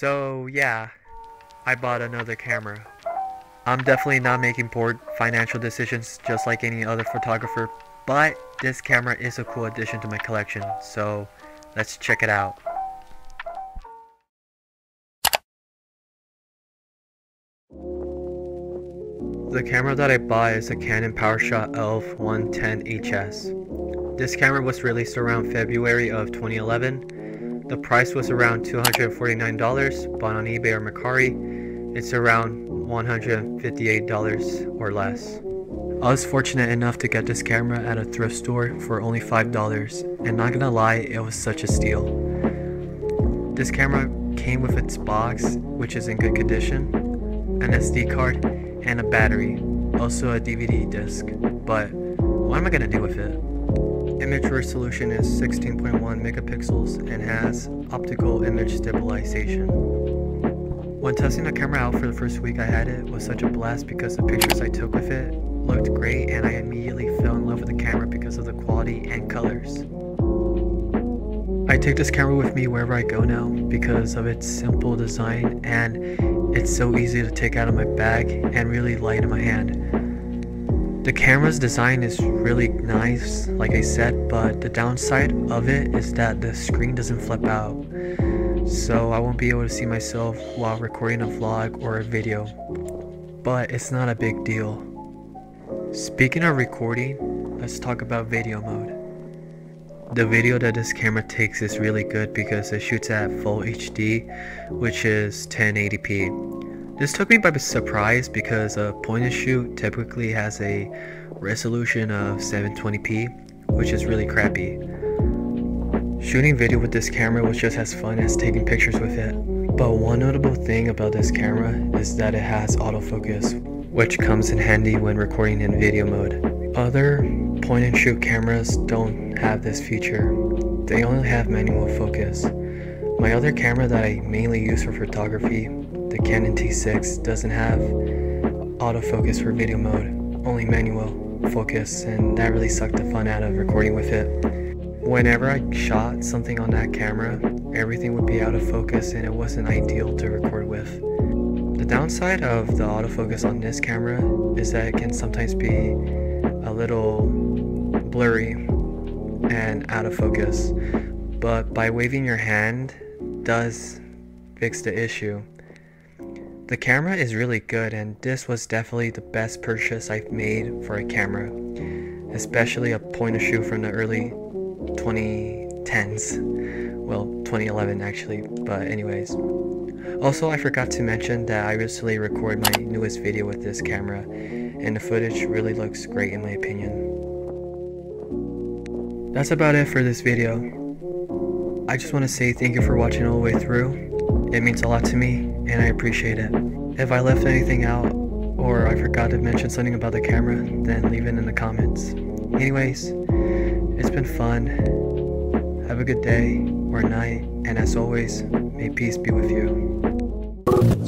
So yeah, I bought another camera. I'm definitely not making poor financial decisions just like any other photographer, but this camera is a cool addition to my collection, so let's check it out. The camera that I bought is a Canon PowerShot ELPH 110 HS. This camera was released around February of 2011. The price was around $249, but on eBay or Mercari, it's around $158 or less. I was fortunate enough to get this camera at a thrift store for only $5, and not gonna lie, it was such a steal. This camera came with its box, which is in good condition, an SD card, and a battery, also a DVD disc, but what am I gonna do with it? Image resolution is 16.1 megapixels and has optical image stabilization. When testing the camera out for the first week I had it, was such a blast because the pictures I took with it looked great, and I immediately fell in love with the camera because of the quality and colors. I take this camera with me wherever I go now because of its simple design, and it's so easy to take out of my bag and really light in my hand. The camera's design is really nice, like I said, but the downside of it is that the screen doesn't flip out. So I won't be able to see myself while recording a vlog or a video, but it's not a big deal. Speaking of recording, let's talk about video mode. The video that this camera takes is really good because it shoots at full HD, which is 1080p. This took me by surprise because a point and shoot typically has a resolution of 720p, which is really crappy. Shooting video with this camera was just as fun as taking pictures with it, but one notable thing about this camera is that it has autofocus, which comes in handy when recording in video mode. Other point and shoot cameras don't have this feature, they only have manual focus. My other camera that I mainly use for photography, the Canon T6, doesn't have autofocus for video mode, only manual focus, and that really sucked the fun out of recording with it. Whenever I shot something on that camera, everything would be out of focus and it wasn't ideal to record with. The downside of the autofocus on this camera is that it can sometimes be a little blurry and out of focus, but by waving your hand does fix the issue. The camera is really good, and this was definitely the best purchase I've made for a camera, especially a point and shoot from the early 2010s, well, 2011 actually, but anyways. Also, I forgot to mention that I recently recorded my newest video with this camera, and the footage really looks great in my opinion. That's about it for this video. I just want to say thank you for watching all the way through. It means a lot to me and I appreciate it. If I left anything out or I forgot to mention something about the camera, then leave it in the comments. Anyways, it's been fun. Have a good day or night, and as always, may peace be with you.